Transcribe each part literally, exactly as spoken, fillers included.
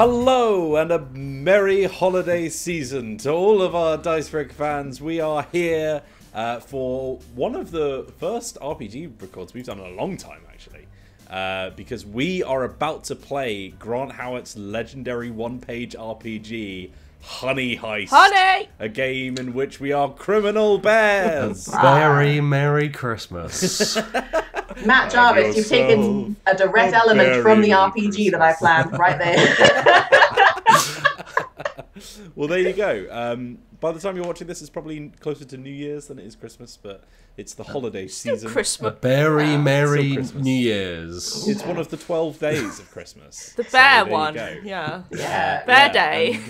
Hello and a merry holiday season to all of our Dicebreaker fans. We are here uh, for one of the first R P G records we've done in a long time, actually, uh, because we are about to play Grant Howitt's legendary one-page R P G, Honey Heist. Honey! A game in which we are criminal bears. Very Merry Christmas. Matt Jarvis, you've taken a direct element from the R P G that I planned right there. Well, there you go. Um, by the time you're watching this, it's probably closer to New Year's than it is Christmas, but it's the holiday season. Christmas. Very merry New Year's. It's one of the twelve days of Christmas. The bear one. Yeah. Yeah. Bear Day.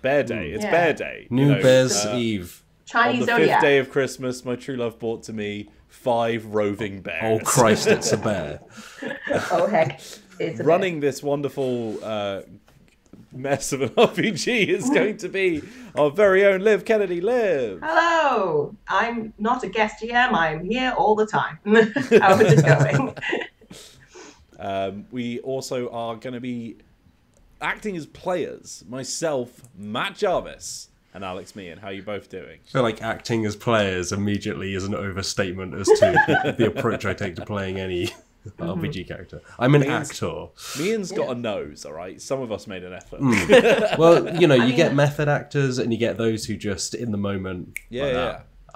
Bear Day. It's Bear Day. New Bear's Eve. Chinese zodiac. On the fifth day of Christmas, my true love bought to me five roving bears. Oh Christ, it's a bear. Oh heck, it's a running bear. This wonderful uh, mess of an R P G is going to be our very own Liv Kennedy. Liv! Hello! I'm not a guest G M, I'm here all the time. How is it going? Um, we also are going to be acting as players. Myself, Matt Jarvis, and Alex Meehan. How are you both doing? I feel like acting as players immediately is an overstatement as to the approach I take to playing any R P G character. I'm an Meehan's, actor. Meehan's got yeah. a nose, all right? Some of us made an effort. Mm. Well, you know, you I mean, get method actors and you get those who just, in the moment, yeah, like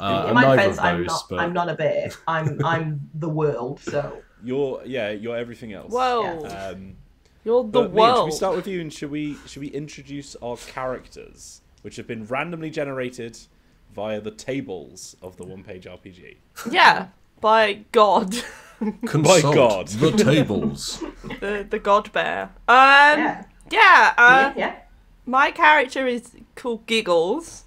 yeah. Uh, in my defense, I'm, but... I'm not a bear. I'm, I'm the world, so... You're, yeah, you're everything else. Whoa. Yeah. Um, you're the world. Meehan, should we start with you and should we, should we introduce our characters, which have been randomly generated via the tables of the one-page R P G. Yeah, by God. By God. The tables. The, the God bear. Um, yeah. Yeah, uh, yeah, yeah. My character is called Giggles.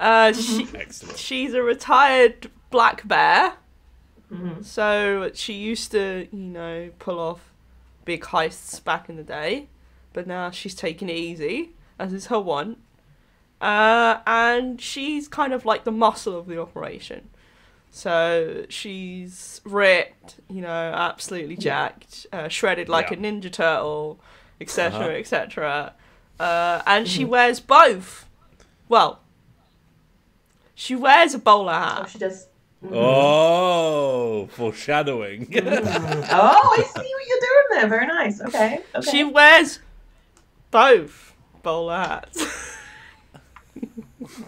uh, she, Excellent. She's a retired black bear. Mm-hmm. So she used to, you know, pull off big heists back in the day. But now she's taking it easy, as is her want. Uh, and she's kind of like the muscle of the operation. So she's ripped, you know, absolutely jacked, uh, shredded like yeah. a ninja turtle, et cetera, uh-huh. et cetera. Uh, and she wears both. Well, she wears a bowler hat. Oh, she does. Mm. Oh, foreshadowing. Mm. Oh, I see what you're doing there. Very nice. Okay. okay. She wears... both bowler hats.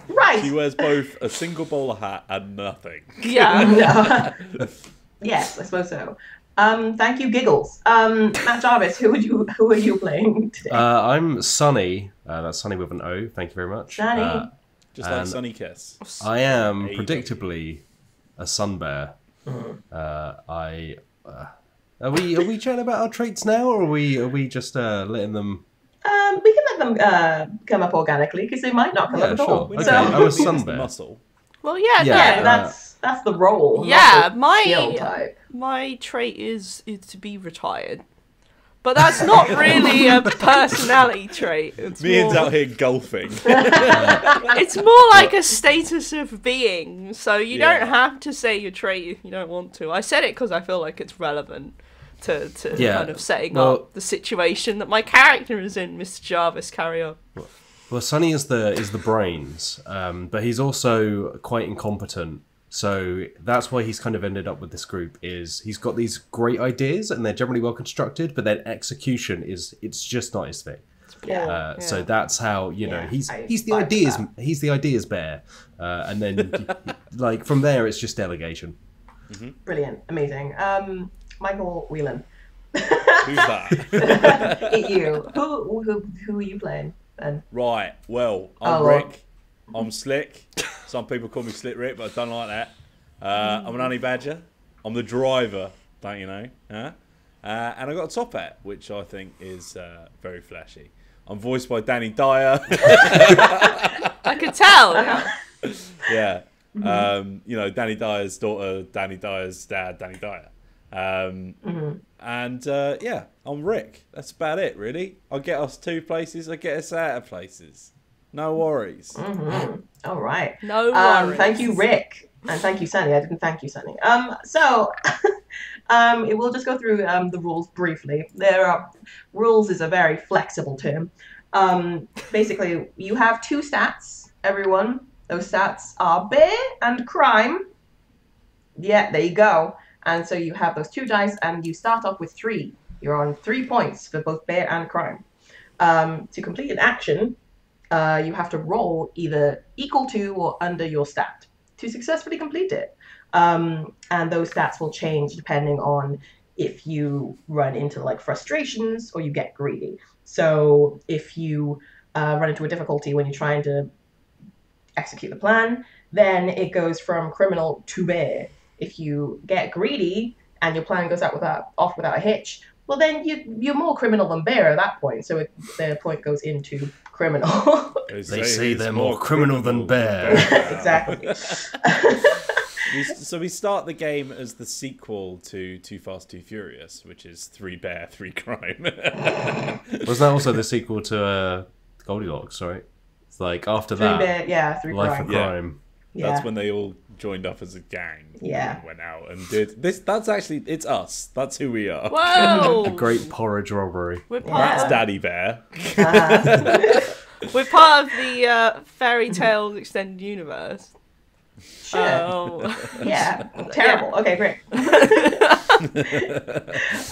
Right. She wears both a single bowler hat and nothing. Yeah. No. Yes, I suppose so. Um, thank you, Giggles. Um, Matt Jarvis, who would you who are you playing today? Uh, I'm Sunny. Uh, that's Sunny with an O. Thank you very much. Sunny. Uh, Just like Sunny Kiss. I am predictably a sun bear. Mm-hmm. uh, I uh, are we are we chatting about our traits now, or are we are we just uh, letting them? Um, we can let them uh, come up organically because they might not come yeah, up at sure. all. Okay. So I was sun bear. Muscle. Well, yeah, yeah, no. that's that's the role. Yeah, my type. my trait is is to be retired, but that's not really a personality trait. It's Meehan's more... out here golfing. It's more like a status of being. So you yeah. don't have to say your trait if you don't want to. I said it because I feel like it's relevant. To, to yeah. kind of setting well, up the situation that my character is in, Mister Jarvis, carry on. Well, Sunny is the is the brains, um, but he's also quite incompetent. So that's why he's kind of ended up with this group. Is he's got these great ideas and they're generally well constructed, but then execution is it's just not his thing. Yeah. Uh, yeah. So that's how you know yeah, he's I he's the ideas that. he's the ideas bear, uh, and then like from there it's just delegation. Mm-hmm. Brilliant, amazing. Um, Michael Whelan. Who's that? you. Who, who, who are you playing then? Right, well, I'm oh, Rick. Well. I'm Slick. Some people call me Slick Rick, but I don't like that. Uh, I'm an honey badger. I'm the driver, don't you know? Huh? Uh, and I got a top hat, which I think is uh, very flashy. I'm voiced by Danny Dyer. I could tell. Yeah. Um, you know, Danny Dyer's daughter, Danny Dyer's dad, Danny Dyer. Um, mm-hmm. And uh, yeah, I'm Rick. That's about it, really. I'll get us two places, I'll get us out of places. No worries. Mm-hmm. All right. No worries. Um, thank you, Rick. And thank you, Sunny. I didn't thank you, Sunny. Um, so Um, it will just go through um, the rules briefly. There are rules is a very flexible term. Um, basically, you have two stats, everyone. Those stats are bear and crime. Yeah, there you go. And so you have those two dice, and you start off with three. You're on three points for both bear and crime. Um, to complete an action, uh, you have to roll either equal to or under your stat to successfully complete it. Um, and those stats will change depending on if you run into like frustrations or you get greedy. So if you uh, run into a difficulty when you're trying to execute the plan, then it goes from criminal to bear. If you get greedy and your plan goes out without, off without a hitch, well, then you, you're more criminal than bear at that point. So it, their point goes into criminal. They say, they say they're more criminal, criminal than bear. Exactly. we, so we start the game as the sequel to Too Fast, Too Furious, which is three bear, three crime. Was that also the sequel to uh, Goldilocks, right? It's like after three that, bear, yeah, three Life crime. of Crime. Yeah. That's yeah. when they all joined up as a gang. Yeah, and went out and did this. That's actually it's us. That's who we are. Whoa! A great porridge robbery. We're part that's of... Daddy Bear. Uh. We're part of the uh, fairy tale extended universe. Sure. Oh. Yeah. Terrible. Yeah. Okay, great.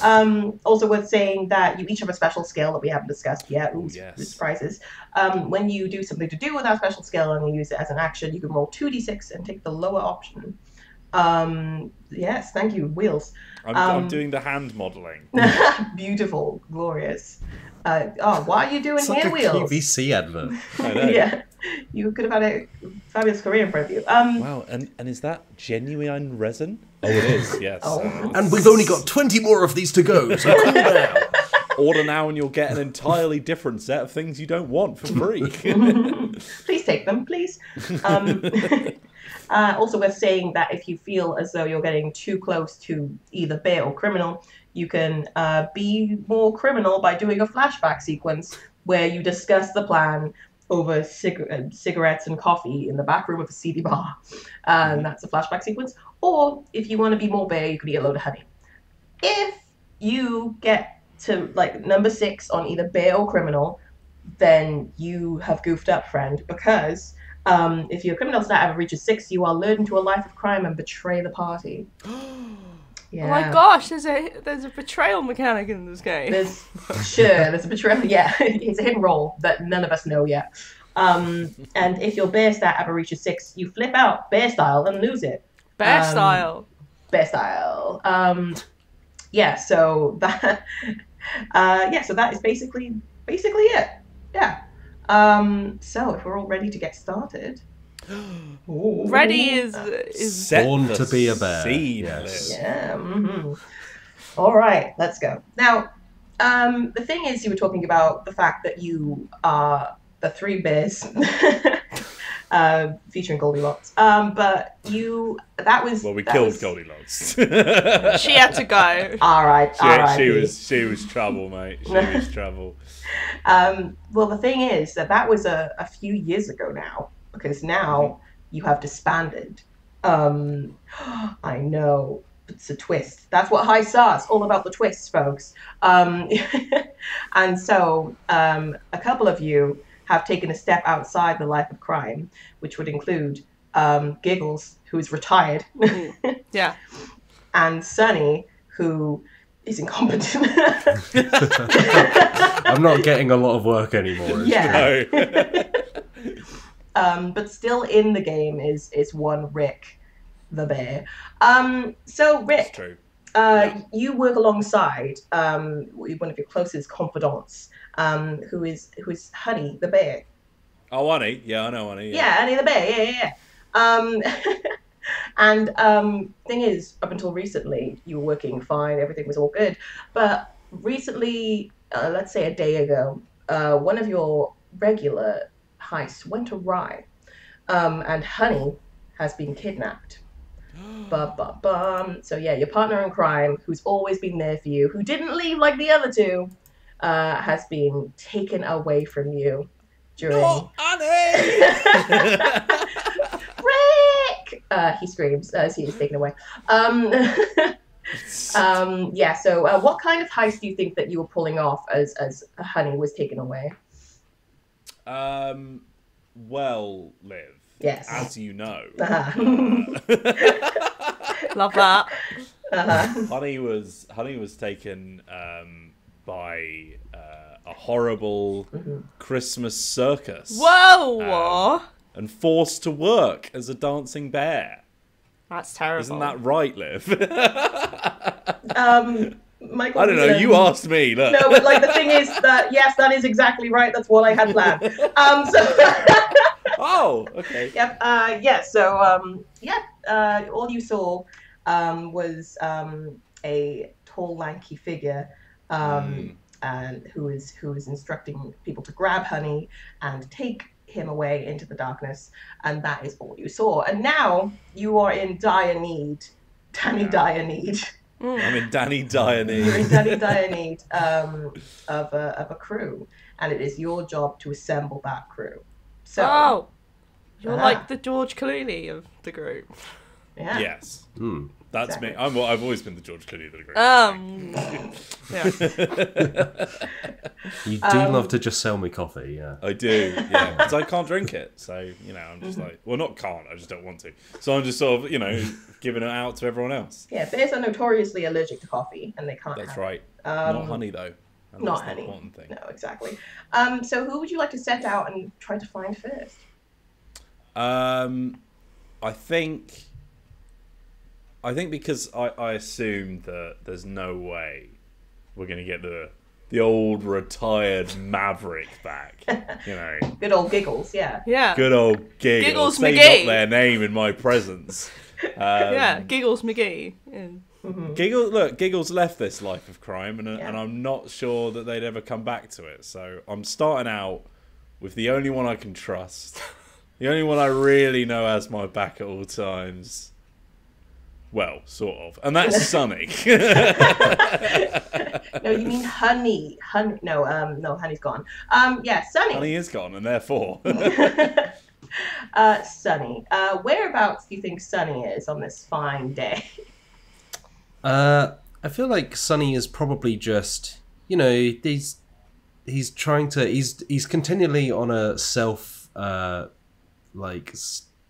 um, also worth saying that you each have a special skill that we haven't discussed yet. Ooh, yes. Surprises. Um, when you do something to do with that special skill and you use it as an action, you can roll two d six and take the lower option. Um, yes, thank you, Wheels. I'm, um, I'm doing the hand modelling. Beautiful, glorious. Uh, oh, why are you doing it's hand like wheels? It's a Q V C advert. I know. Yeah, you could have had a fabulous career in front of you. Um, wow, and, and is that genuine resin? Oh, it is, yes. Oh. Uh, and we've only got twenty more of these to go, so cool down. Order now and you'll get an entirely different set of things you don't want for free. Please take them, please. Um, uh, also worth saying that if you feel as though you're getting too close to either bear or criminal, you can uh, be more criminal by doing a flashback sequence where you discuss the plan over cig uh, cigarettes and coffee in the back room of a seedy bar. And that's a flashback sequence. Or if you want to be more bear, you can eat a load of honey. If you get to like number six on either bear or criminal, then you have goofed up, friend, because um, if your criminal stat ever reaches six, you are lured into a life of crime and betray the party. Yeah. Oh my gosh, there's a there's a betrayal mechanic in this game. There's sure, there's a betrayal. Yeah, it's a hidden role that none of us know yet. Um, and if your bear stat ever reaches six, you flip out bear style and lose it. Bear um, style. Bear style. Um, yeah. So that. Uh, yeah. So that is basically basically it. Yeah. Um, so if we're all ready to get started. Ooh. Ready is, is born to be a bear. Scene. Yes. Yeah. Mm-hmm. All right, let's go. Now, um, the thing is, you were talking about the fact that you are the three bears, uh, featuring Goldilocks. Um, but you, that was well, we killed was... Goldilocks. She had to go. All right, she, all right. She was she was trouble, mate. She was trouble. Um, well, the thing is that that was a, a few years ago now. Because now you have disbanded. Um, I know, it's a twist. That's what High Star's all about, the twists, folks. Um, and so um, a couple of you have taken a step outside the life of crime, which would include um, Giggles, who is retired. Yeah. And Sunny, who is incompetent. I'm not getting a lot of work anymore. Yeah. No. Um, but still in the game is is one Rick, the bear. Um, so Rick, true. Uh, yeah. you work alongside um, one of your closest confidants, um, who is who is Honey the bear. Oh, Honey, yeah, I know Honey. Yeah, yeah Honey the bear, yeah, yeah, yeah. Um, and um, thing is, up until recently, you were working fine, everything was all good. But recently, uh, let's say a day ago, uh, one of your regular heist went awry, um, and Honey has been kidnapped. Ba ba bum. So yeah, your partner in crime, who's always been there for you, who didn't leave like the other two, uh, has been taken away from you during. No, Honey! Rick! Uh, he screams as he is taken away. Um, Um, yeah, so uh, what kind of heist do you think that you were pulling off as, as Honey was taken away? Um, well, Liv, yes. as you know. Uh-huh. Love that. Uh-huh. Honey was Honey was taken um, by uh, a horrible mm-hmm. Christmas circus. Whoa! Um, and forced to work as a dancing bear. That's terrible. Isn't that right, Liv? um, Michael, I don't know. Um, you asked me. Look. No, but like the thing is that yes, that is exactly right. That's what I had planned. Um, so. Oh. Okay. Yep. Uh, yeah. So. Um, yeah. Uh, all you saw um, was um, a tall, lanky figure, um, mm. and who is who is instructing people to grab Honey and take him away into the darkness, and that is all you saw. And now you are in dire need, Danny yeah. dire need. Mm. I'm in Danny dire need. You're in Danny dire need um, of a of a crew, and it is your job to assemble that crew. So oh, you're uh, like the George Clooney of the group. Yeah. Yes. Mm. That's exactly. me. I'm, well, I've always been the George Clooney of the group. Um, yeah. You do um, love to just sell me coffee, yeah. I do, yeah. Because I can't drink it. So, you know, I'm just like, well, not can't, I just don't want to. So I'm just sort of, you know, giving it out to everyone else. Yeah, bears are notoriously allergic to coffee and they can't. That's have right. It. Um, not honey, though. And not honey. That's the important thing. No, exactly. Um, so who would you like to set out and try to find first? Um, I think... I think because I, I assume that there's no way we're going to get the the old retired maverick back, you know. Good old Giggles, yeah. Yeah. Good old Giggles. Giggles Say McGee. Not their name in my presence. Um, yeah, Giggles McGee. Yeah. Mm-hmm. Giggles, look, Giggles left this life of crime, and, yeah. and I'm not sure that they'd ever come back to it. So I'm starting out with the only one I can trust, the only one I really know has my back at all times. Well, sort of. And that's Sunny. No, you mean Honey. Honey. No, um, no, Honey's gone. Um, yeah, Sunny. Honey is gone, and therefore. uh, Sunny. Uh, whereabouts do you think Sunny is on this fine day? Uh, I feel like Sunny is probably just, you know, he's he's trying to, he's he's continually on a self, uh, like.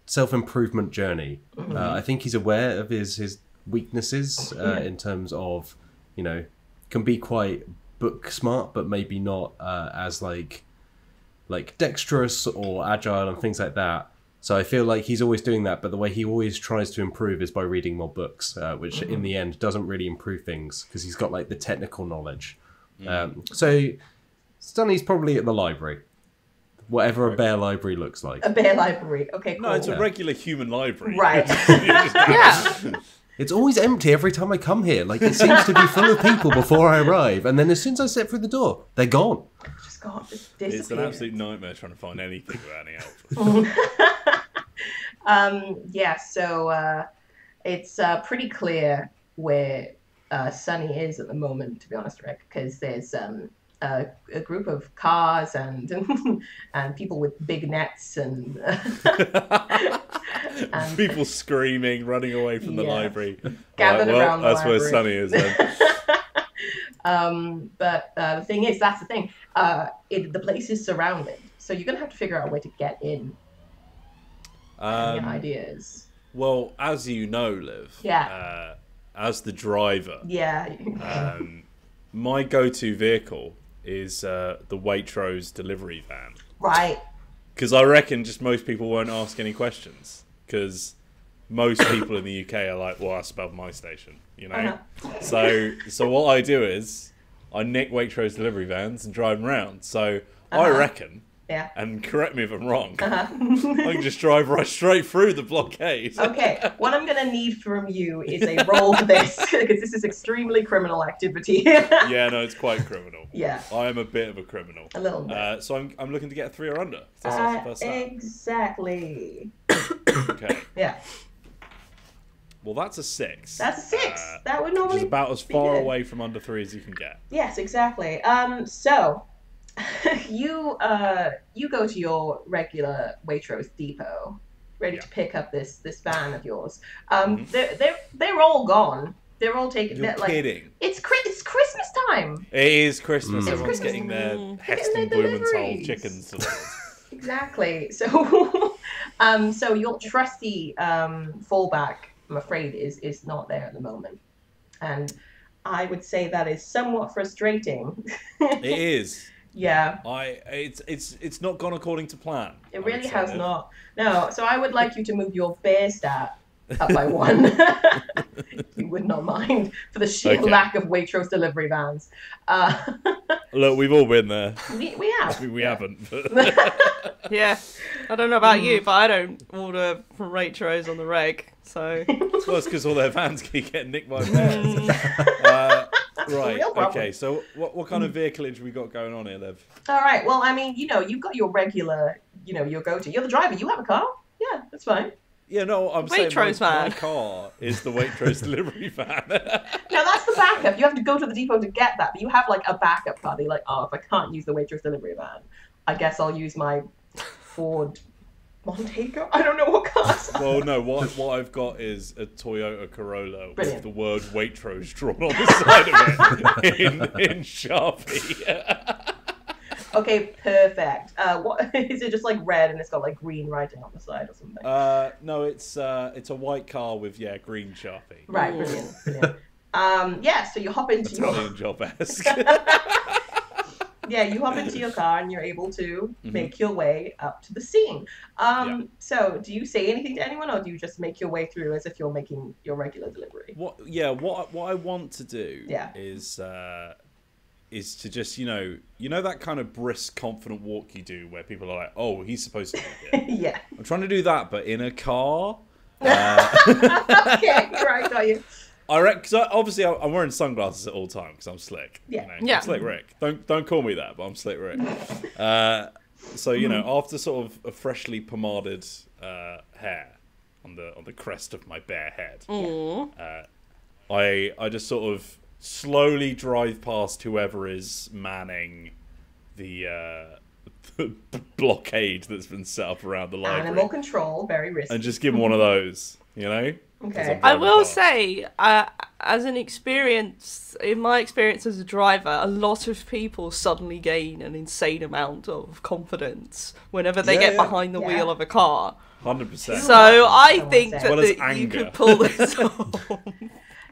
self-improvement journey. Mm-hmm. uh, I think he's aware of his his weaknesses uh, yeah. in terms of, you know, can be quite book smart, but maybe not uh, as like like dexterous or agile and things like that. So I feel like he's always doing that, but the way he always tries to improve is by reading more books, uh, which mm-hmm. in the end doesn't really improve things because he's got like the technical knowledge. Yeah. Um, so Stanley's probably at the library. Whatever a bear library looks like. A bear library. Okay, cool. No, it's a yeah. regular human library. Right. Yeah. It's always empty every time I come here. Like, it seems to be full of people before I arrive. And then as soon as I step through the door, they're gone. Just gone. Just disappeared. It's an absolute nightmare trying to find anything about any help. um, yeah, so uh, it's uh, pretty clear where uh, Sunny is at the moment, to be honest, Rick, because there's... Um, Uh, a group of cars and and, and people with big nets and, uh, and people screaming, running away from the yeah. library. Gathered like, well, around the that's library. Where Sunny is then. um, but uh, the thing is, that's the thing. Uh, it, the place is surrounded, so you're going to have to figure out a way to get in. Um, Any ideas? Well, as you know, Liv, yeah. uh, as the driver, yeah. um, my go-to vehicle is uh, the Waitrose delivery van. Right. Because I reckon just most people won't ask any questions. Because most people in the U K are like, well, that's above my station, you know? Uh-huh. So so what I do is I nick Waitrose delivery vans and drive them around. So uh-huh. I reckon, yeah. and correct me if I'm wrong, uh-huh. I can just drive right straight through the blockade. Okay, what I'm going to need from you is a roll for this, because this is extremely criminal activity. Yeah, no, it's quite criminal. Yeah. I am a bit of a criminal. A little bit. Uh, so I'm, I'm looking to get a three or under. So uh, first exactly. Okay. Yeah. Well, that's a six. That's a six. Uh, that would normally which is about as far good. away from under three as you can get. Yes, exactly. Um, so... you uh you go to your regular Waitrose depot, ready yeah. to pick up this this van of yours. Um, mm-hmm. they're, they're they're all gone. They're all taking. You're like, kidding. It's it's Christmas time. It is Christmas. Mm. Everyone's Christmas getting their mm. Heston Blumenthal chickens. Exactly. So, um, so your trusty um, fallback, I'm afraid, is is not there at the moment, and I would say that is somewhat frustrating. It is. Yeah. I it's it's it's not gone according to plan. It really has not. No. So I would like you to move your bear stat up by one. You would not mind, for the sheer okay. lack of Waitrose delivery vans. Uh, Look, we've all been there. We, we have. We, we yeah. haven't. But... yeah. I don't know about mm. you, but I don't order from Waitrose on the reg. So. Well, it's because all their vans can get nicked by bears. uh, right. Okay. So, what what kind of vehicleage we got going on here, Liv? All right. Well, I mean, you know, you've got your regular, you know, your go-to. You're the driver. You have a car. Yeah, that's fine. Yeah, no, I'm Waitrose saying my, my car is the Waitrose delivery van. No, that's the backup. You have to go to the depot to get that. But you have, like, a backup car. They're like, oh, if I can't use the Waitrose delivery van, I guess I'll use my Ford Montego. I don't know what cars are. Well, no, what, what I've got is a Toyota Corolla Brilliant. with the word Waitrose drawn on the side of it in, in Sharpie. Okay, perfect. Uh, what is it? Just like red, and it's got like green writing on the side or something. Uh, no, it's uh, it's a white car with yeah, green Sharpie. Right, brilliant. brilliant. Um, yeah, so you hop into Italian your job-esque. Yeah, you hop into your car and you're able to mm-hmm. make your way up to the scene. Um, yeah. So, do you say anything to anyone, or do you just make your way through as if you're making your regular delivery? What? Yeah. What? What I want to do yeah. is. Uh, is to just, you know, you know that kind of brisk, confident walk you do where people are like, oh, he's supposed to be here. Yeah. I'm trying to do that, but in a car. Uh, okay, you're right, are you? I reckon, because obviously I'm wearing sunglasses at all times because I'm slick. Yeah. You know? Yeah. I'm Slick Rick. Don't, don't call me that, but I'm Slick Rick. Uh, so, you know, after sort of a freshly pomaded uh, hair on the on the crest of my bare head, yeah. uh, I I just sort of, slowly drive past whoever is manning the, uh, the blockade that's been set up around the library. Animal control, very risky. And just give them one of those, you know? Okay. I will past. say, uh, as an experience, in my experience as a driver, a lot of people suddenly gain an insane amount of confidence whenever they yeah, get yeah. behind the yeah. wheel of a car. one hundred percent. So I, I think that, well, that anger. you could pull this off.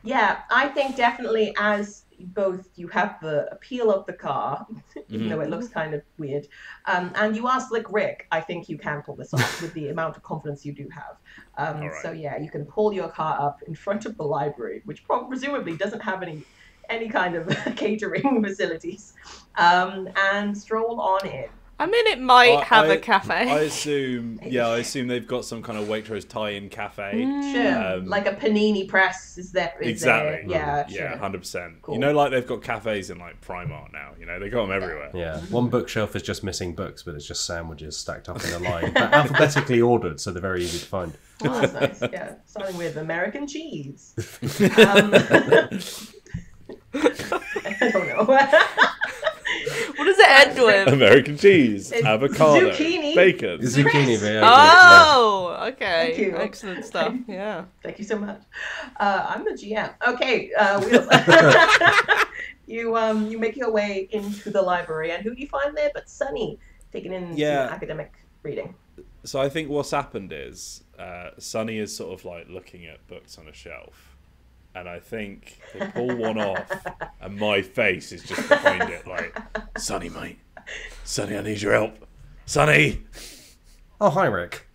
Yeah, I think definitely as both you have the appeal of the car, even mm-hmm. though it looks kind of weird, um, and you are Slick Rick, I think you can pull this off with the amount of confidence you do have. Um, right. So yeah, you can pull your car up in front of the library, which probably, presumably doesn't have any any kind of catering facilities, um, and stroll on in. I mean, it might I, have I, a cafe. I assume, yeah, I assume they've got some kind of Waitrose tie-in cafe. Mm. Sure, um, like a panini press is there. Is exactly. There? Yeah, yeah, sure. one hundred percent. Cool. You know, like they've got cafes in like Primark now, you know, they got them everywhere. Yeah, one bookshelf is just missing books, but it's just sandwiches stacked up in a line, but alphabetically ordered, so they're very easy to find. Oh, that's nice, yeah. Starting with American cheese. Um, I don't know. What does it end with? American cheese, it's avocado, zucchini. bacon. Zucchini, bacon. Oh, okay. Thank you. Excellent stuff. Yeah. Thank you so much. Uh, I'm the G M. Okay. Uh, we'll... you um, you make your way into the library, and who do you find there but Sunny, taking in yeah. some academic reading? So I think what's happened is uh, Sunny is sort of like looking at books on a shelf. And I think they pull one off, and my face is just behind it, like, Sonny, mate. Sonny, I need your help. Sonny! Oh, hi, Rick.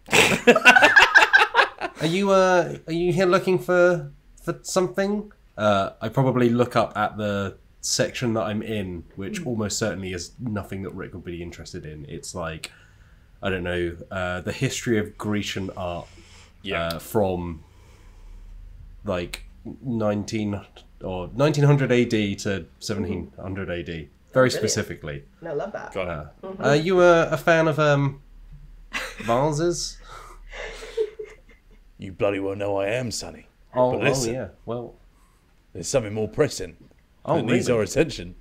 Are you uh, are you here looking for for something? Uh, I probably look up at the section that I'm in, which almost certainly is nothing that Rick would be interested in. It's like, I don't know, uh, the history of Grecian art yeah. uh, from, like... nineteen or nineteen hundred A D to seventeen hundred A D, very Brilliant. specifically. No, love that. Got uh, mm-hmm. Are you a, a fan of um, vases? You bloody well know I am, Sonny. Oh, but listen, oh yeah. Well, there's something more pressing oh, that really? needs our attention.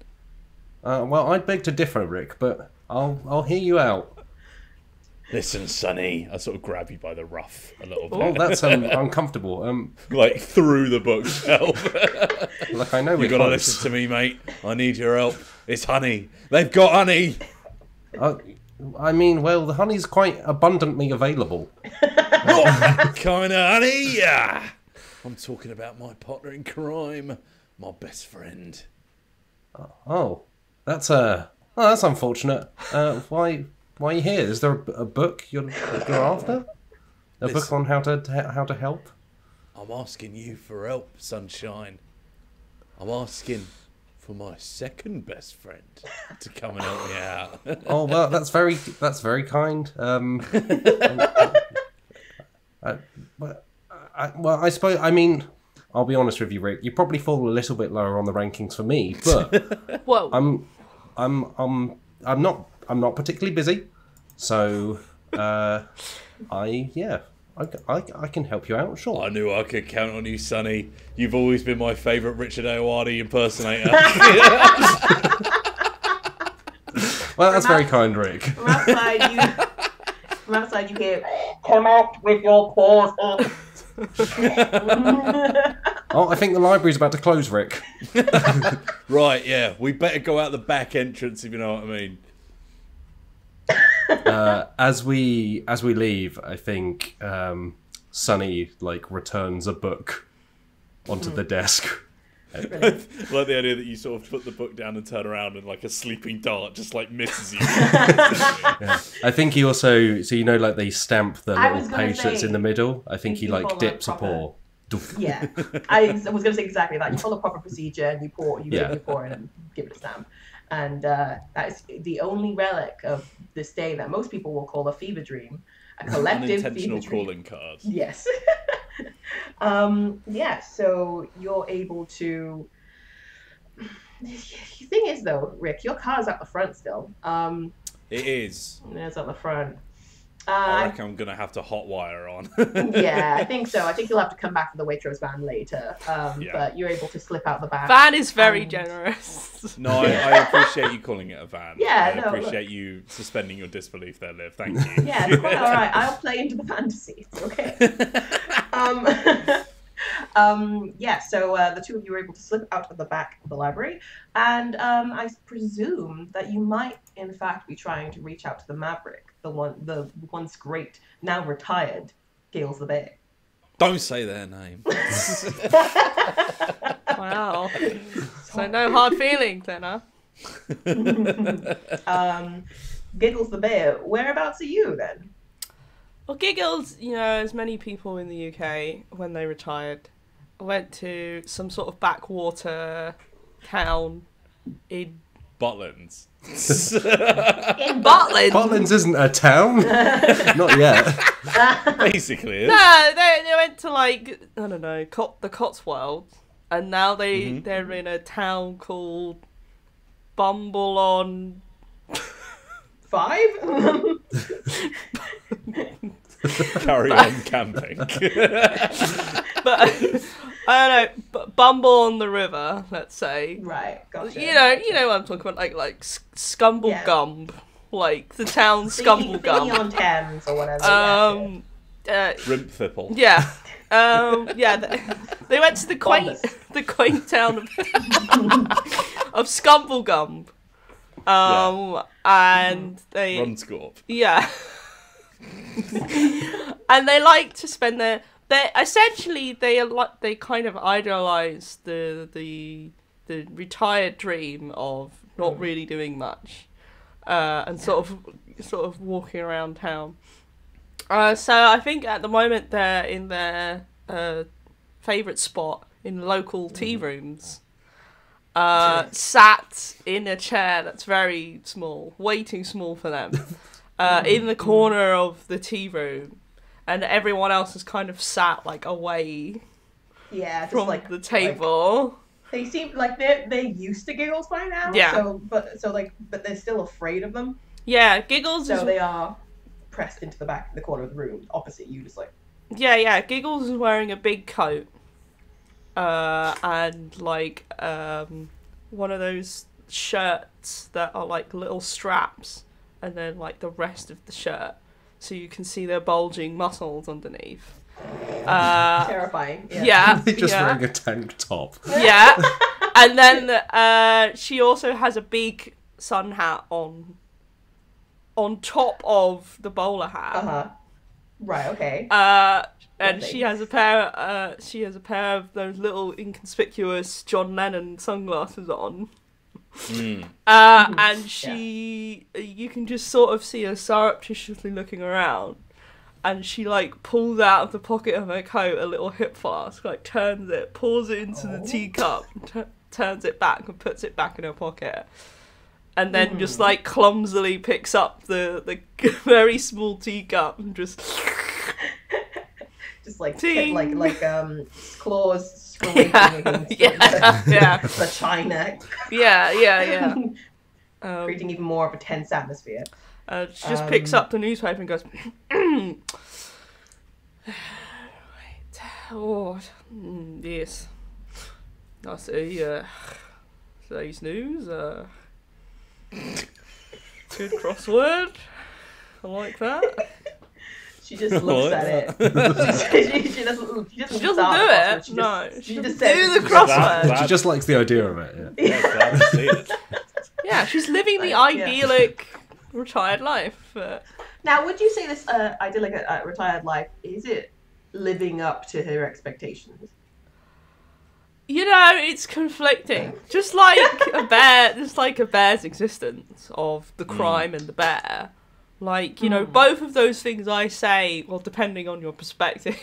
Uh, well, I'd beg to differ, Rick, but I'll I'll hear you out. listen, Sonny. I sort of grab you by the ruff a little bit. Oh, that's um, uncomfortable. Um, like through the bookshelf. Like, I know we've got to listen to me, mate. I need your help. It's honey. They've got honey. Uh, I mean, well, the honey's quite abundantly available. Not that kind of honey. Yeah. I'm talking about my partner in crime, my best friend. Oh, that's uh, oh, that's unfortunate. Uh, why, why are you here? Is there a, a book you're, you're after? A Listen, book on how to how to help? I'm asking you for help, sunshine. I'm asking for my second best friend to come and help me out. Oh well, that's very that's very kind. Um, I, I, I, well, I suppose I mean. I'll be honest with you, Rick. You probably fall a little bit lower on the rankings for me, but Whoa. I'm, I'm, I'm, I'm not, I'm not particularly busy, so uh, I, yeah, I, I, I can help you out. Sure. I knew I could count on you, Sonny. You've always been my favourite Richard Ayoade impersonator. Well, that's very kind, Rick. From outside, you, from outside, you hear, "Come out with your paws up." Oh, I think the library's about to close, Rick. Right, yeah. We better go out the back entrance, if you know what I mean. Uh, as we as we leave, I think um, Sonny like returns a book onto the desk. I like the idea that you sort of put the book down and turn around and like a sleeping dart just like misses you. Yeah. I think he also, so you know like they stamp the little page say, that's in the middle. I think he like dips proper, a paw. Yeah, I was going to say exactly that. You follow proper procedure and you pour, you yeah. give your paw in and give it a stamp. And uh, that's the only relic of this day that most people will call a fever dream. A collective unintentional fever dream. Calling cards. Yes. Um, yeah, so you're able to. The thing is, though, Rick, your car's at the front still. Um, it is. It's at the front. Uh, I reckon I'm gonna have to hotwire on. Yeah, I think so. I think you'll have to come back for the Waitrose van later. Um, yeah. But you're able to slip out the back. Van is very and... generous. No, I, I appreciate you calling it a van. Yeah, I no, appreciate look. you suspending your disbelief there, Liv. Thank you. Yeah, it's quite all right. I'll play into the fantasy. It's okay. um, um, yeah, so uh, the two of you were able to slip out of the back of the library, and um, I presume that you might, in fact, be trying to reach out to the Maverick. The one, the once great, now retired, Gales the Bear. Don't say their name. Wow. So no hard feelings then, huh? um, Giggles the Bear, whereabouts are you then? Well, Giggles, you know, as many people in the U K, when they retired, went to some sort of backwater town in... Botlands. In Botlands. Botlands isn't a town. Not yet. Basically. Is. No, they they went to like I don't know Cot the Cotswolds, and now they mm-hmm. they're in a town called Bumble on Five. Carry on camping. But. I don't know, Bumble on the River, let's say. Right, gotcha. You know, you know what I'm talking about, like like Scumble yeah. Gumb, like the town Scumble Gumb. on Thames or whatever. Um, uh, Rimthipple. Yeah, um, yeah. They, they went to the quaint, the quaint town of of Scumble Gumb, um, yeah. and they. Rumscorp. Yeah. And they like to spend their. They essentially they they kind of idolize the the the retired dream of not really doing much, uh, and sort of sort of walking around town. Uh, so I think at the moment they're in their uh, favorite spot in local tea rooms, uh, sat in a chair that's very small, way too small for them, uh, in the corner of the tea room. And everyone else is kind of sat like away, yeah, just from like the table. Like, they seem like they're they're used to Giggles by now. Yeah. So, but so like, but they're still afraid of them. Yeah, Giggles. So is... they are pressed into the back, the corner of the room, opposite you, just like. Yeah, yeah. Giggles is wearing a big coat, uh, and like um, one of those shirts that are like little straps, and then like the rest of the shirt. so you can see their bulging muscles underneath. Uh, Terrifying. Yeah. yeah They're just yeah. wearing a tank top. Yeah. And then uh, she also has a big sun hat on, on top of the bowler hat. Uh-huh. Right. Okay. Uh, and Lovely. she has a pair. Uh, she has a pair of those little inconspicuous John Lennon sunglasses on. Mm. Uh, mm-hmm. And she, yeah. you can just sort of see her surreptitiously looking around, and she like pulls out of the pocket of her coat a little hip flask, like turns it, pours it into oh. the teacup, t- turns it back, and puts it back in her pocket. And then mm. just like clumsily picks up the, the very small teacup and just just like t- like like um claws scraping yeah. against yeah. The, yeah. the china. Yeah, yeah, yeah. Um, creating even more of a tense atmosphere. Uh, she just um, picks up the newspaper and goes right. Oh mm, yes. I see uh today's news, uh good crossword. I like that. She just looks like at that. it. she, she, she doesn't. She doesn't, she doesn't do it. She no, just, she, she just do the crossword. That, that. She just likes the idea of it. Yeah, yeah. it. yeah she's living the like, idyllic yeah. retired life. But... Now, would you say this uh, idyllic uh, retired life is it living up to her expectations? You know, it's conflicting. Just like a bear, just like a bear's existence of the crime mm. and the bear. Like, you know, mm. both of those things I say, well, depending on your perspective,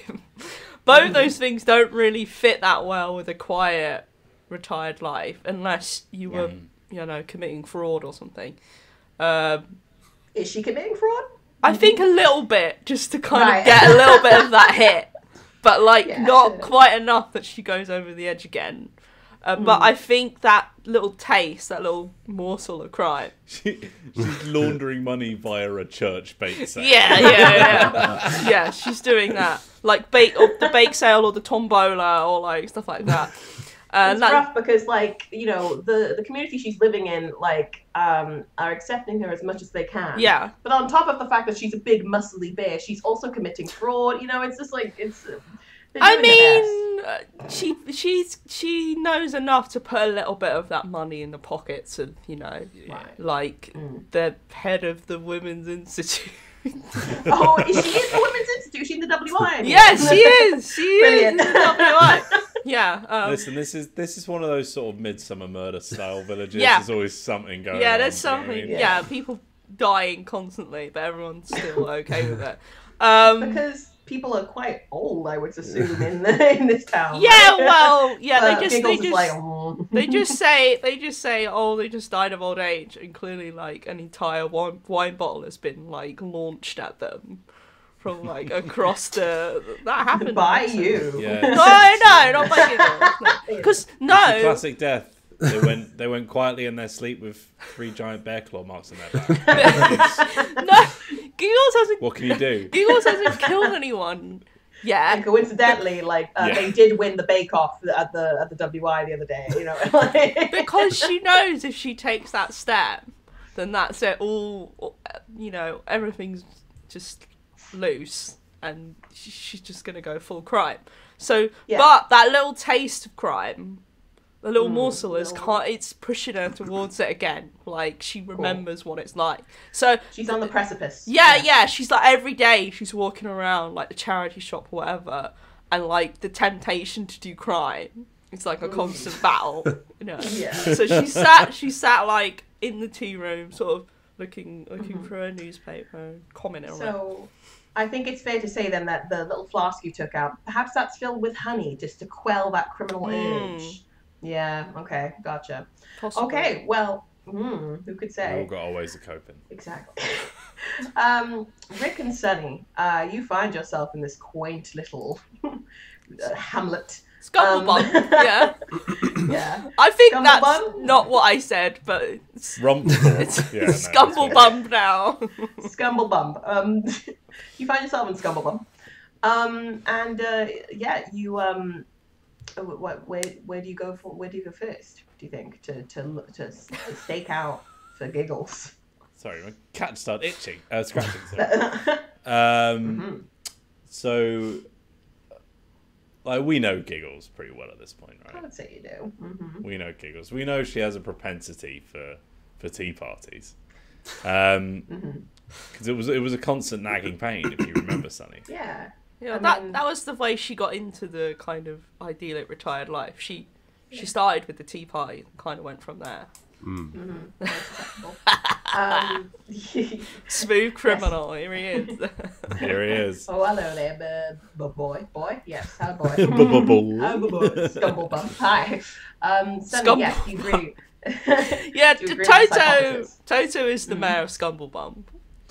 both mm. those things don't really fit that well with a quiet, retired life, unless you were, mm. you know, committing fraud or something. Um, Is she committing fraud? I think a little bit, just to kind right. of get a little bit of that hit. But, like, yeah, not quite enough that she goes over the edge again. Uh, mm. But I think that little taste, that little morsel of crime. She, she's laundering money via a church bake sale. Yeah, yeah, yeah. yeah, she's doing that. Like, bake, or the bake sale or the tombola or, like, stuff like that. Uh, it's that... rough because, like, you know, the, the community she's living in, like, um, are accepting her as much as they can. Yeah. But on top of the fact that she's a big, muscly bear, she's also committing fraud. You know, it's just like, it's... I mean, she she's she knows enough to put a little bit of that money in the pockets of, you know, right. like mm. the head of the Women's Institute. Oh, she is the Women's Institute. She's in the W I. Yeah, she is. She is in the W I. Yeah. Um, Listen, this is this is one of those sort of Midsummer murder style villages. Yeah. There's always something going yeah, on. Yeah, there's something. You know? Yeah, people dying constantly, but everyone's still okay with it. Um, because people are quite old, I would assume, in the, in this town. Yeah, well, yeah, they uh, just they just like, oh. they just say they just say oh they just died of old age, and clearly like an entire wine, wine bottle has been like launched at them from like across the that happened by you. Yeah. No, no, not by you. Because no, no. classic death. They went they went quietly in their sleep with three giant bear claw marks on their back. No. Giggles hasn't. What can you do? Giggles hasn't killed anyone. Yeah. And coincidentally, like uh, yeah. they did win the Bake Off at the at the W I the other day. You know, like... because she knows if she takes that step, then that's it. All you know, everything's just loose, and she's just gonna go full crime. So, yeah. but that little taste of crime, the little mm, morsel is little... can't. It's pushing her towards it again. Like she remembers cool. what it's like. So she's on the precipice. Yeah, yeah, yeah. She's like every day she's walking around like the charity shop or whatever, and like the temptation to do crime. It's like a constant battle. You know? Yeah. So she sat. She sat like in the tea room, sort of looking looking mm-hmm. for a newspaper, and commenting on it. So I think it's fair to say then that the little flask you took out, perhaps that's filled with honey, just to quell that criminal mm. urge. Yeah, okay, gotcha. Possibly. Okay, well, mm, who could say? We've all got our ways of coping. Exactly. um, Rick and Sunny, uh, you find yourself in this quaint little uh, hamlet. Scumblebum, um, yeah. yeah. I think Scumble that's bum? not what I said, but... It's, it's yeah, Scumblebum now. Scumblebum. Um, you find yourself in Scumblebum. Um, and, uh, yeah, you... Um, What, where where do you go for? Where do you go first? Do you think to to to stake out for giggles? Sorry, my cat started itching. Uh, scratching. Um, mm-hmm. So, like, we know Giggles pretty well at this point, right? I would say you do. Mm-hmm. We know Giggles. We know she has a propensity for for tea parties. Um, because mm-hmm. it was it was a constant nagging pain, if you remember, Sunny. Yeah. Yeah, and that then... that was the way she got into the kind of idyllic retired life. She yeah. she started with the tea party and kind of went from there. Mm. Mm-hmm. um, Smooth criminal, yes. Here he is. Here he is. Oh, hello there, boy, boy. Yes, hello, boy. Scumblebum. Hi. Um, Sunny, yeah, you agree. Yeah, Toto. Toto is the mayor of Scumblebum.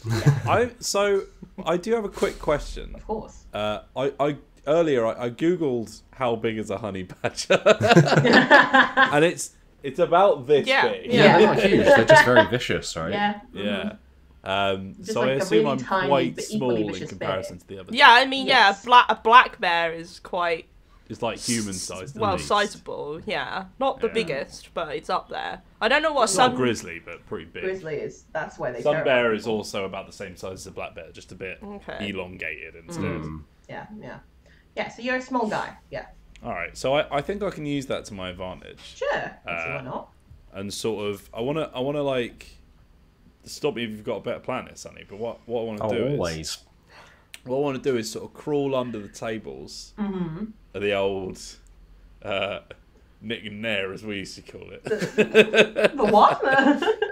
Yeah. I so I do have a quick question. Of course. Uh, I I earlier I, I googled how big is a honey badger, and it's it's about this yeah. big. Yeah, yeah, they're not huge. They're just very vicious, right? Yeah. Yeah. Um, so like I assume really I'm tiny, quite small in comparison bear. to the other. Yeah, I mean, yes. yeah, a black a black bear is quite. It's like human sized. Well, sizable, yeah. Not the yeah. biggest, but it's up there. I don't know what it's some not grizzly, but pretty big. Grizzly is that's why they. Sun bear is people. also about the same size as a black bear, just a bit okay. elongated instead. Mm. Yeah, yeah, yeah. So you're a small guy, yeah. All right, so I, I think I can use that to my advantage. Sure, uh, so why not? And sort of, I wanna, I wanna like stop me if you've got a better plan here, Sunny. But what, what I wanna oh, do always. is. What I want to do is sort of crawl under the tables mm-hmm. of the old uh, Nick and Nair, as we used to call it. The, the what?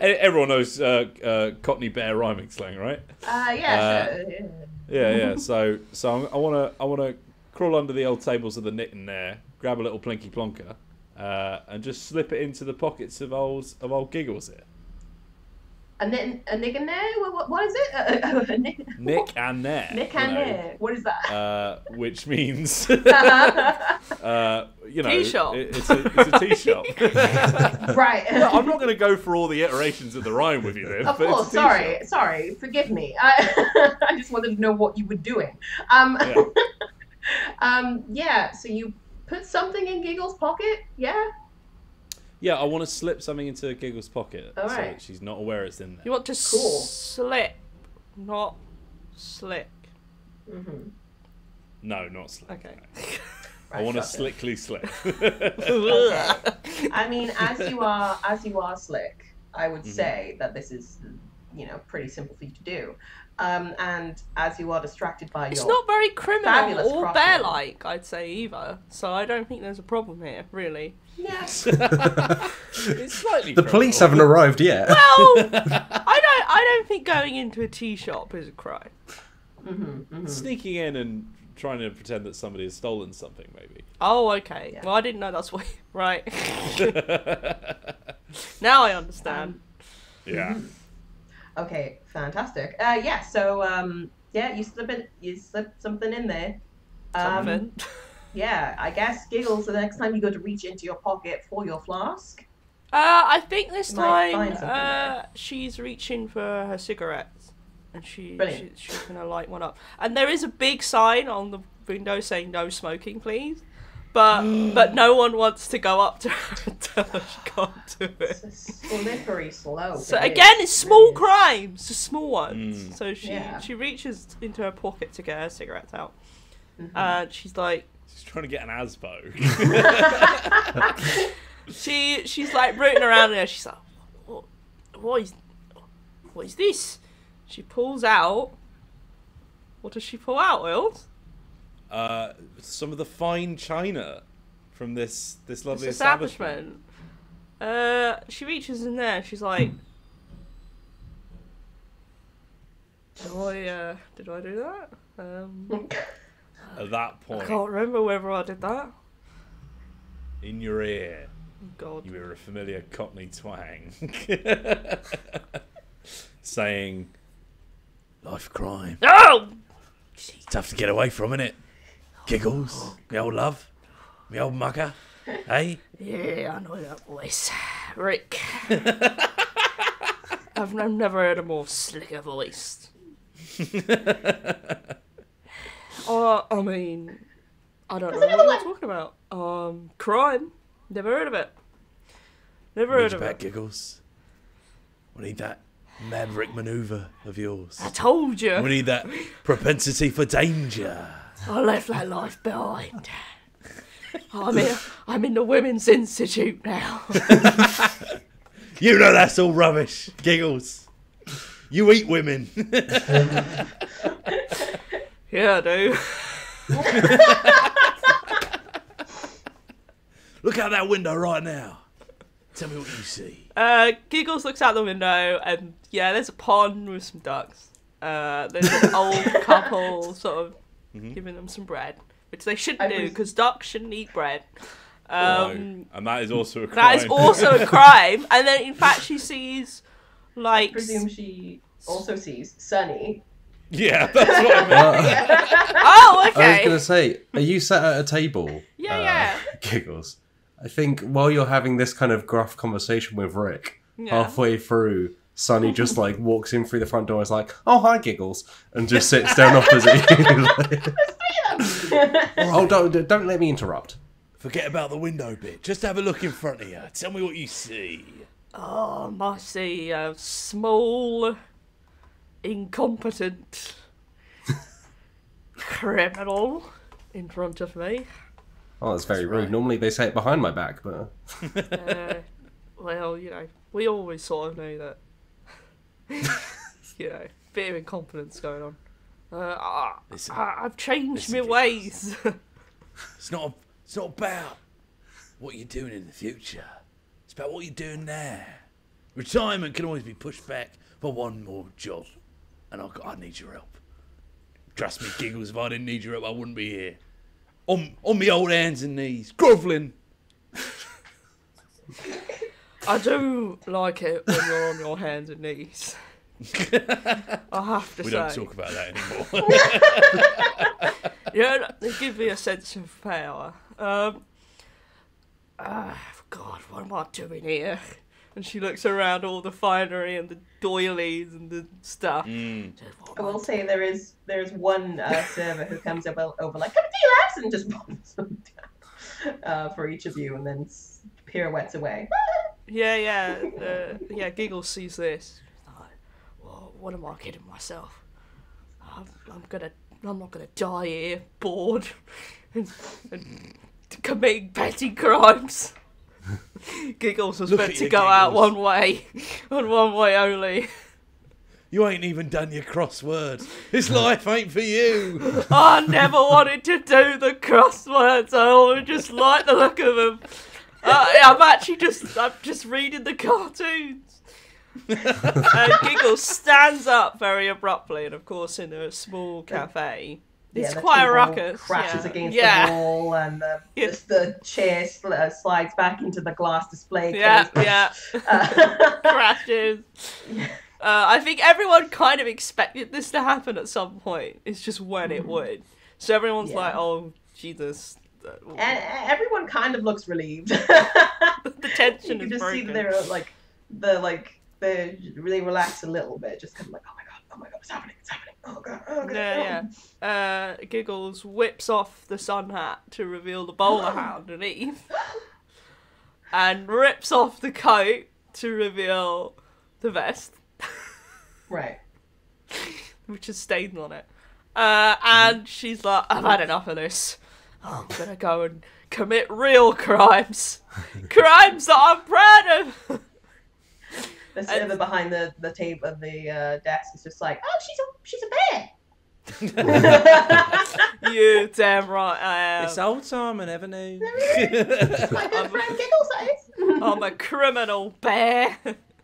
Everyone knows uh, uh, Cockney Bear rhyming slang, right? Uh, yeah, uh, sure. yeah, yeah, yeah. So, so I'm, I want to, I want to crawl under the old tables of the Nick and Nair, grab a little plinky plonker, uh, and just slip it into the pockets of old of old Giggles here. A, n- a Nick and Nair? What, what is it? A, a Nick-, Nick and Nair. Nick and Nair. What is that? Uh, which means, uh, you know, tea shop. It, it's a, it's a tea shop. Right. No, I'm not going to go for all the iterations of the rhyme with you, Liv. Of course. Sorry. Shop. Sorry. Forgive me. I, I just wanted to know what you were doing. Um, yeah. um, yeah. So you put something in Giggle's pocket? Yeah. Yeah, I want to slip something into Giggle's pocket All so right. she's not aware it's in there. You want to cool. slip, not slick. Mm-hmm. No, not slick. Okay. No. Right, I want to slickly slip. Okay. I mean, as you are, as you are slick, I would mm-hmm. say that this is, you know, pretty simple for you to do. Um, and as you are distracted by it's your it's not very criminal or bear-like, I'd say either. So I don't think there's a problem here, really. Yes. It's slightly. The criminal. Police haven't arrived yet. Well, I don't. I don't think going into a tea shop is a crime. Mm-hmm, mm-hmm. Sneaking in and trying to pretend that somebody has stolen something, maybe. Oh, okay. Yeah. Well, I didn't know that's what. Right. Now I understand. Um, yeah. Mm-hmm. Okay, fantastic. Uh, yeah, so um, yeah, you slip it, you slip something in there. Um, something. Yeah, I guess Giggles. The next time you go to reach into your pocket for your flask. Uh, I think this time uh, she's reaching for her cigarettes, and she, she she's gonna light one up. And there is a big sign on the window saying "No smoking, please." But but no one wants to go up to her and tell her she can't do it. It's a slippery slope. So it again, is. it's small crimes, just small ones. Mm. So she yeah. she reaches into her pocket to get her cigarettes out, mm-hmm. and she's like, she's trying to get an Asbo. she she's like rooting around there. She's like, what, what is what is this? She pulls out. What does she pull out, Wills? Uh, some of the fine china from this this lovely this establishment. establishment. Uh, she reaches in there. She's like, "Did I? Uh, did I do that?" Um, At that point, I can't remember whether I did that. In your ear, oh, God, you hear a familiar Cockney twang, saying, "Life crime." No, tough to get away from, innit? Giggles, me old love, me old mugger, hey? Yeah, I know that voice. Rick. I've n- never heard a more slicker voice. Oh, I mean, I don't Does know what you're talking about. Um, crime. Never heard of it. Never heard of it. Giggles. We need that maverick maneuver of yours. I told you. We need that propensity for danger. I left that life behind. I'm in, I'm in the Women's Institute now. You know that's all rubbish. Giggles. You eat women. Yeah, I do. Look out that window right now. Tell me what you see. Uh, Giggles looks out the window, and yeah, there's a pond with some ducks. Uh, there's an old couple sort of mm-hmm. giving them some bread, which they shouldn't I do because was... ducks shouldn't eat bread. Um, no. And that is also a crime. That is also a crime. And then, in fact, she sees, like, I presume she also sees Sunny. Yeah, that's what I mean. Uh, oh, okay. I was going to say, are you sat at a table? Yeah, uh, yeah. Giggles. I think while you're having this kind of gruff conversation with Rick, yeah. halfway through, Sunny just like walks in through the front door and is like, oh, hi, Giggles, and just sits down opposite you. Oh, don't, don't let me interrupt. Forget about the window bit. Just have a look in front of you. Tell me what you see. Oh, I see a small, incompetent criminal in front of me. Oh, that's very that's rude. Right. Normally they say it behind my back, but... uh, well, you know, we always sort of know that. You know, bit of incompetence going on. Uh, I, I, I've changed my ways. It's not, a, it's not about what you're doing in the future. It's about what you're doing now. Retirement can always be pushed back for one more job. And I, I need your help. Trust me, Giggles, if I didn't need your help, I wouldn't be here. On, on me old hands and knees, grovelling. I do like it when you're on your hands and knees. I have to we say. We don't talk about that anymore. You know, they give me a sense of power. Um, uh, God, what am I doing here? And she looks around all the finery and the doilies and the stuff. Mm. I will say there is there is one uh, server who comes up over like, come to your lads, and just bombs them down uh, for each of you, and then pirouettes away. Yeah, yeah, uh, yeah. Giggles sees this. Like, well, what am I kidding myself? I'm, I'm gonna, I'm not gonna die here, bored, and, and committing petty crimes. Giggles was Look meant to go Giggles. Out one way, on one way only. You ain't even done your crossword. This life ain't for you. I never wanted to do the crosswords. I always just like the look of them. Uh, I'm actually just, I'm just reading the cartoons. And Giggles stands up very abruptly, and of course, in a small cafe. It's yeah, quite a ruckus. Crashes yeah. against yeah. the wall, and the, yeah. just the chair sl uh, slides back into the glass display case. Yeah, yeah. Uh, crashes. Yeah. Uh, I think everyone kind of expected this to happen at some point. It's just when mm. it would. So everyone's yeah. like, "Oh, Jesus!" And everyone kind of looks relieved. The tension you is just broken. See they're like, the like they really relax a little bit, just kind of like, "Oh my God." Oh my God, it's happening, it's happening, oh God, oh God. Yeah, yeah. Uh, Giggles whips off the sun hat to reveal the bowler hat underneath and rips off the coat to reveal the vest. Right. Which is stained on it. Uh, and she's like, I've had enough of this. I'm going to go and commit real crimes. Crimes that I'm proud of. The server behind the, the tape of the uh, desk is just like, oh, she's a, she's a bear. You damn right I am. It's old time and ever new. It's my good friend Giggles. I'm a criminal bear.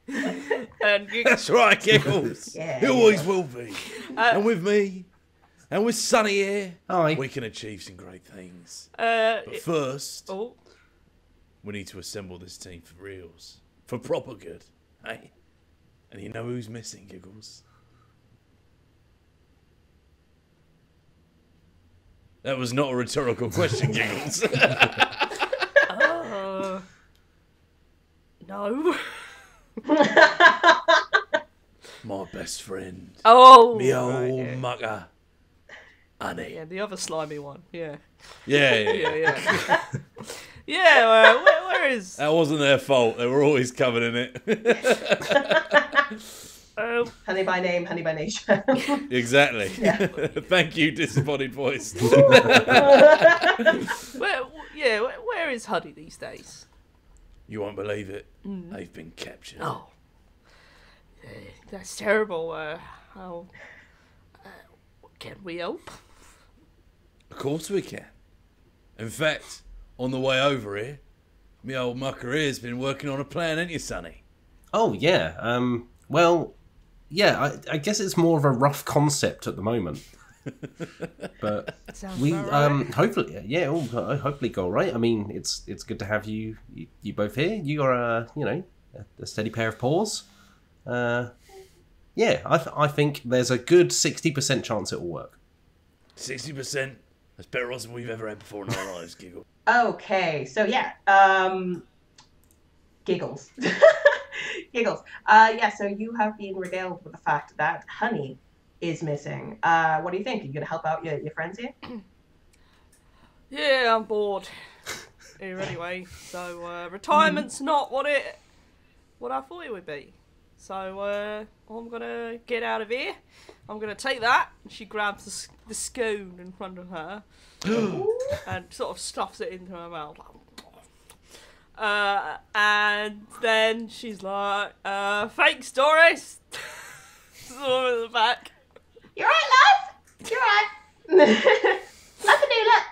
And Giggles... That's right, Giggles. Yeah, you always will be. Uh, and with me, and with Sunny here, hi. We can achieve some great things. Uh, but first, oh. we need to assemble this team for reals. For proper good. Hey, and you know who's missing, Giggles? That was not a rhetorical question, Giggles. uh, no. My best friend. Oh, me old right, yeah. mugger, Honey. Yeah, the other slimy one. Yeah. Yeah, yeah, yeah. yeah, yeah. Yeah, well, where, where is... That wasn't their fault. They were always covered in it. Um, honey by name, honey by nature. Exactly. Yeah. Thank you, disembodied voice. where, yeah, where, where is Honey these days? You won't believe it. Mm. They've been captured. Oh, uh, that's terrible. Uh, how uh, can we help? Of course we can. In fact, on the way over here, me old mucker here's been working on a plan, ain't you, Sonny? Oh yeah. Um. Well, yeah, I, I guess it's more of a rough concept at the moment, but we right. um hopefully yeah all, uh, hopefully go all right. I mean, it's it's good to have you you, you both here. You are a uh, you know a steady pair of paws. Uh, yeah, I th I think there's a good sixty percent chance it will work. Sixty percent. That's better odds than we've ever had before in our lives. Giggle. Okay, so yeah, um, giggles. Giggles. Uh, yeah, so you have been regaled with the fact that Honey is missing. Uh, what do you think? Are you going to help out your, your friends here? Yeah, I'm bored here anyway. So uh, retirement's not what it what I thought it would be. So uh, I'm going to get out of here. I'm going to take that. And she grabs the, the scone in front of her and sort of stuffs it into her mouth. Uh, and then she's like, uh, thanks, Doris. She's all in the back. You're right, love. You're right. Nothing new, look.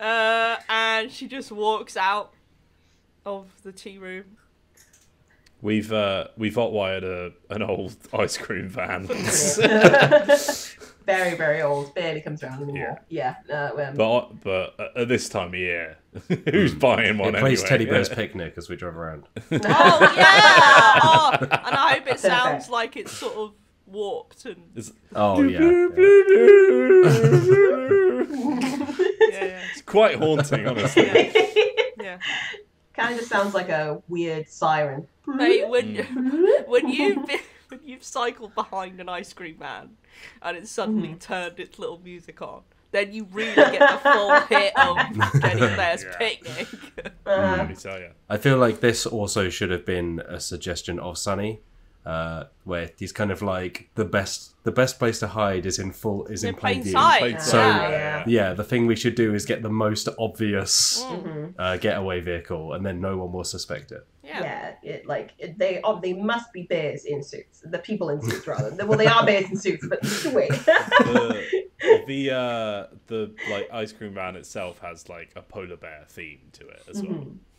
Uh, and she just walks out of the tea room. We've, uh, we've hotwired a, an old ice cream van. Very, very old. Barely comes around anymore. Yeah. yeah no, um... But but uh, at this time of year, who's buying one anyway? It plays Teddy Bear's yeah. Picnic as we drive around. Oh, yeah! Oh, and I hope it sounds like it's sort of warped. And... Oh, yeah. yeah, yeah. It's quite haunting, honestly. Yeah. yeah. Kind of sounds like a weird siren. Mate, when, mm. when you've been... When you've cycled behind an ice cream man and it suddenly mm. turned its little music on, then you really get the full hit of Teddy Bear's yeah. Picnic. Mm, let me tell you. I feel like this also should have been a suggestion of Sonny, uh, where he's kind of like the best. The best place to hide is in full is in, in plain, plain sight. Plain so yeah, yeah. yeah, the thing we should do is get the most obvious mm-hmm. uh, getaway vehicle, and then no one will suspect it. Yeah, yeah it, like they oh, they must be bears in suits. The people in suits, rather. Well, they are bears in suits, but wait. the the, uh, the like ice cream van itself has like a polar bear theme to it as mm-hmm.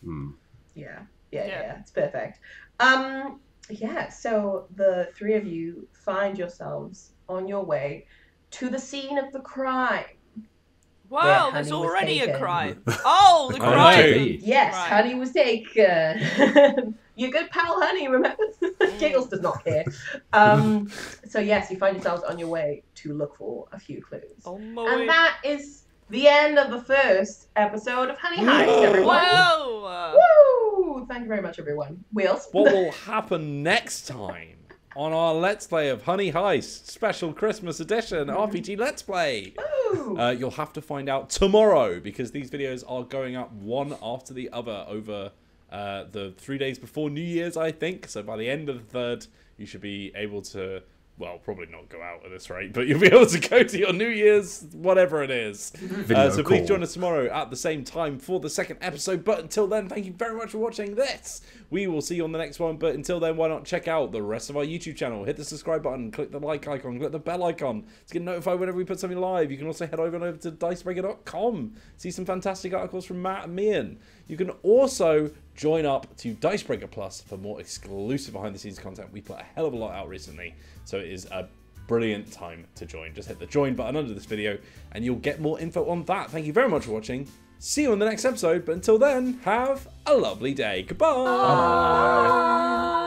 well. Mm. Yeah. yeah, yeah, yeah. It's perfect. Um, yeah. So the three of you find yourselves on your way to the scene of the crime. Wow, there's already a crime. Oh, the crime. Yes, right. Honey was taken. Your good pal Honey, remember? Giggles does not care. Um, so yes, you find yourselves on your way to look for a few clues. Oh, my and way. That is the end of the first episode of Honey Heist, everyone. Wow. Woo! Thank you very much, everyone. Wheels. What will happen next time? On our Let's Play of Honey Heist Special Christmas Edition R P G Let's Play. Uh, you'll have to find out tomorrow because these videos are going up one after the other over uh, the three days before New Year's, I think. So by the end of the third, you should be able to, well, probably not go out at this rate, but you'll be able to go to your New Year's, whatever it is. Uh, so please join us tomorrow at the same time for the second episode. But until then, thank you very much for watching this. We will see you on the next one. But until then, why not check out the rest of our YouTube channel. Hit the subscribe button, click the like icon, click the bell icon to get notified whenever we put something live. You can also head over and over to Dicebreaker dot com. See some fantastic articles from Matt Meehan. You can also join up to Dicebreaker Plus for more exclusive behind-the-scenes content. We put a hell of a lot out recently, so it is a brilliant time to join. Just hit the join button under this video, and you'll get more info on that. Thank you very much for watching. See you on the next episode, but until then, have a lovely day. Goodbye. Bye.